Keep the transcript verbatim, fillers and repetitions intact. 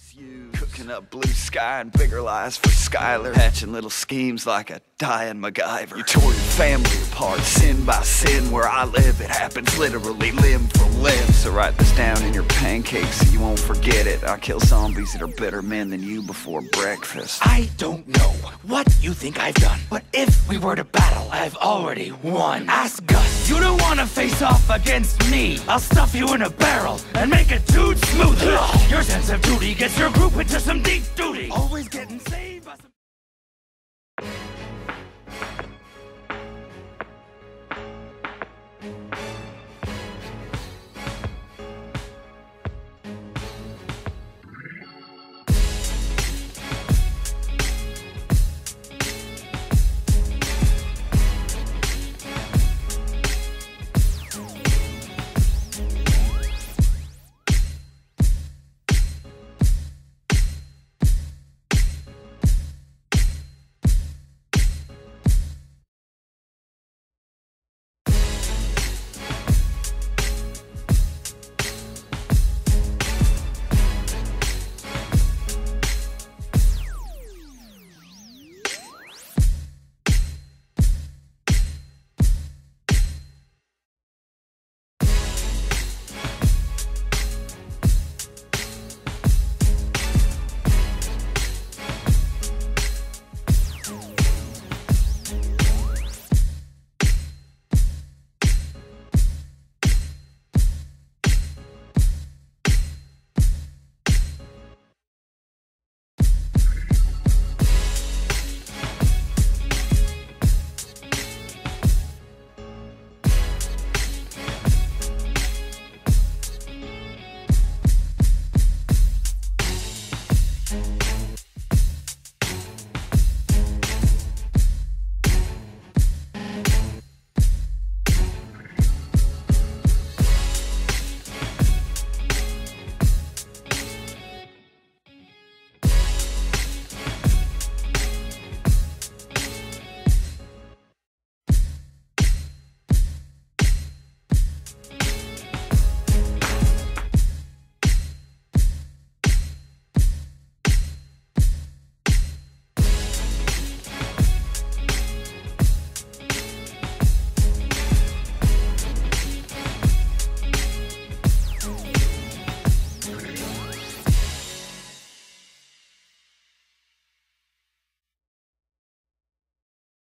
refuse. Cooking up blue sky and bigger lies for Skylar. Hatching little schemes like a dying MacGyver. You tore your family apart, sin by sin. Where I live, it happens literally limb for limb. So write this down in your pancakes so you won't forget it. I kill zombies that are better men than you before breakfast. I don't know what you think I've done, but if we were to battle, I've already won. Ask Gus. You don't want to face off against me. I'll stuff you in a barrel and make a dude smooth. Your sense of duty gets your group into some deep